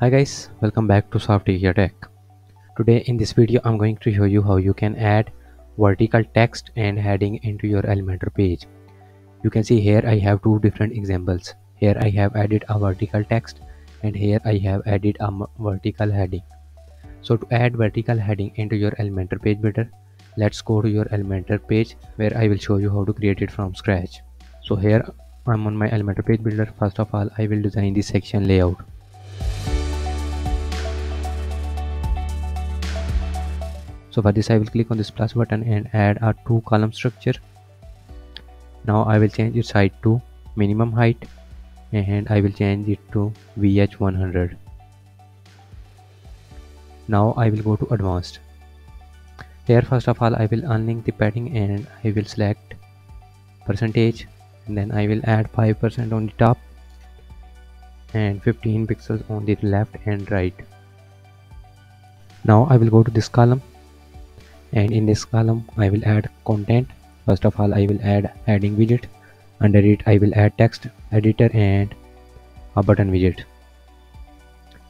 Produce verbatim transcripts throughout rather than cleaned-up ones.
Hi guys, welcome back to SoftAsia Tech. Today in this video I'm going to show you how you can add vertical text and heading into your Elementor page. You can see here I have two different examples. Here I have added a vertical text and here I have added a vertical heading. So to add vertical heading into your Elementor page better, let's go to your Elementor page where I will show you how to create it from scratch. So here I'm on my Elementor page builder. First of all, I will design the section layout. So for this I will click on this plus button and add a two column structure. Now I will change its height to minimum height and I will change it to V H one hundred. Now I will go to advanced. Here first of all I will unlink the padding and I will select percentage and then I will add five percent on the top and fifteen pixels on the left and right. Now I will go to this column. And in this column I will add content. First of all I will add heading widget, under it I will add text editor and a button widget.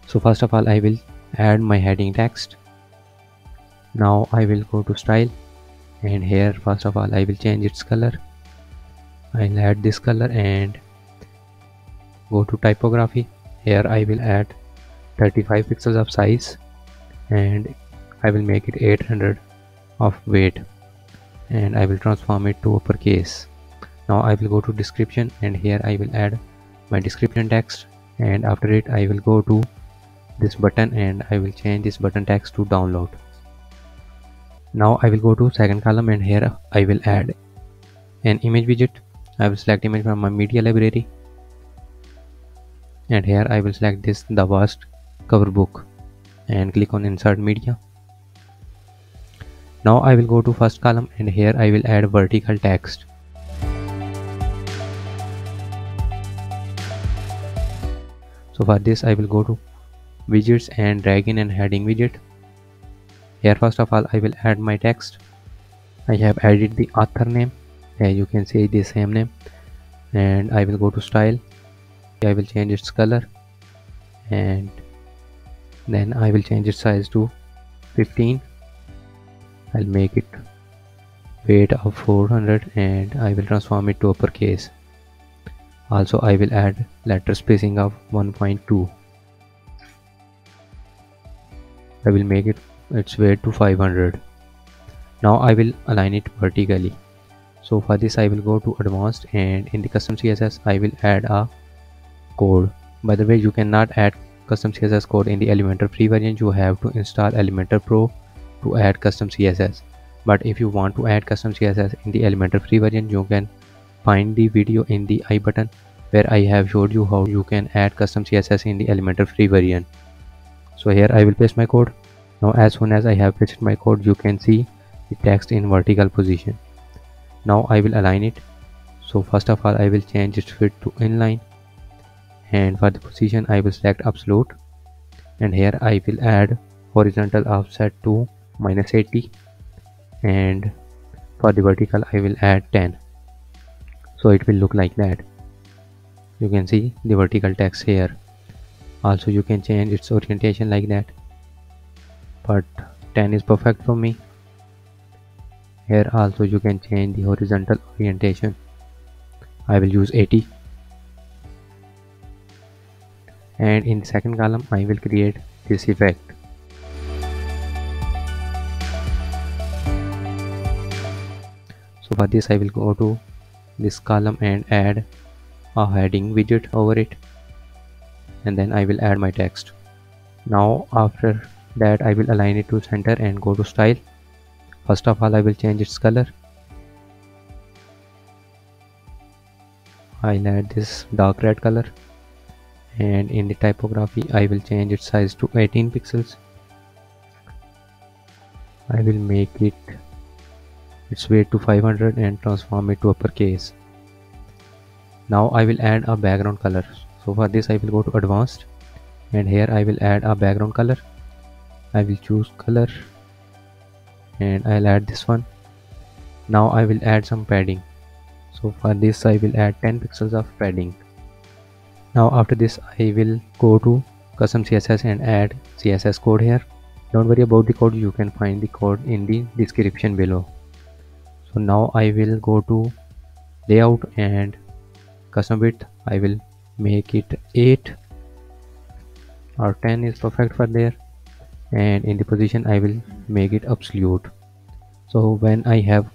So first of all I will add my heading text. Now I will go to style and here first of all I will change its color. I'll add this color and go to typography. Here I will add thirty-five pixels of size and I will make it eight hundred of weight and I will transform it to uppercase. Now I will go to description and here I will add my description text and after it I will go to this button and I will change this button text to download. Now I will go to second column and here I will add an image widget. I will select image from my media library and here I will select this the vast cover book and click on insert media. Now I will go to first column and here I will add vertical text. So for this I will go to widgets and drag in and heading widget. Here first of all I will add my text. I have added the author name. Here you can see the same name and I will go to style. I will change its color and then I will change its size to fifteen. I'll make it weight of four hundred and I will transform it to uppercase. Also I will add letter spacing of one point two. I will make it its weight to five hundred. Now I will align it vertically. So for this I will go to advanced and in the custom C S S I will add a code. By the way, you cannot add custom C S S code in the Elementor free version. You have to install Elementor Pro to add custom C S S, but if you want to add custom C S S in the Elementor free version, you can find the video in the I button where I have showed you how you can add custom C S S in the Elementor free version. So here I will paste my code. Now as soon as I have pasted my code, you can see the text in vertical position. Now I will align it. So first of all I will change its fit to inline and for the position I will select absolute and here I will add horizontal offset to minus eighty and for the vertical I will add ten. So it will look like that. You can see the vertical text here. Also you can change its orientation like that, but ten is perfect for me. Here also you can change the horizontal orientation. I will use eighty and in the second column I will create this effect. So for this I will go to this column and add a heading widget over it and then I will add my text. Now after that I will align it to center and go to style. First of all I will change its color. I'll add this dark red color and in the typography I will change its size to eighteen pixels. I will make it its weight to five hundred and transform it to uppercase. Now I will add a background color. So for this I will go to advanced and here I will add a background color. I will choose color and I'll add this one. Now I will add some padding. So for this I will add ten pixels of padding. Now after this I will go to custom C S S and add C S S code here. Don't worry about the code, you can find the code in the description below. So now I will go to layout and custom width. I will make it eight or ten is perfect for there, and in the position I will make it absolute. So when I have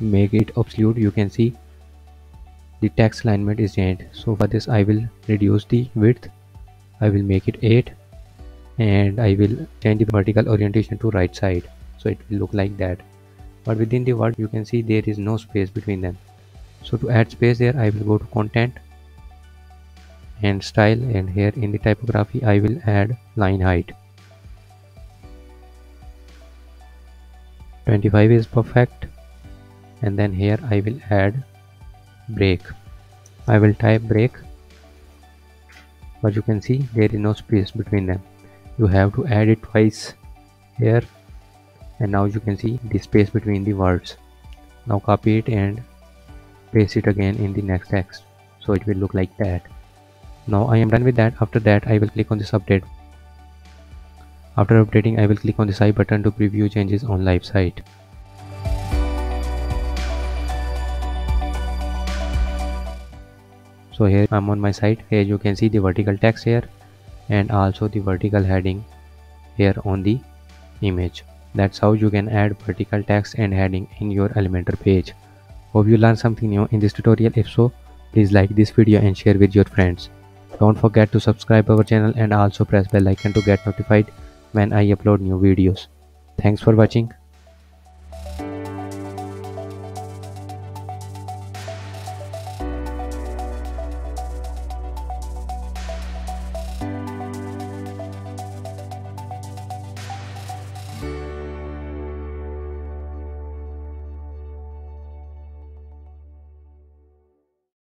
make it absolute, you can see the text alignment is changed. So for this I will reduce the width, I will make it eight, and I will change the vertical orientation to right side, so it will look like that. But within the word you can see there is no space between them. So to add space there, I will go to content and style, and here in the typography I will add line height. twenty-five is perfect, and then here I will add break. I will type break, but you can see there is no space between them. You have to add it twice here, and now you can see the space between the words. Now copy it and paste it again in the next text, so it will look like that. Now I am done with that. After that I will click on this update. After updating I will click on this I button to preview changes on live site. So here I'm on my site. Here you can see the vertical text here, and also the vertical heading here on the image. That's how you can add vertical text and heading in your Elementor page. Hope you learned something new in this tutorial. If so, please like this video and share with your friends. Don't forget to subscribe our channel and also press bell icon to get notified when I upload new videos. Thanks for watching.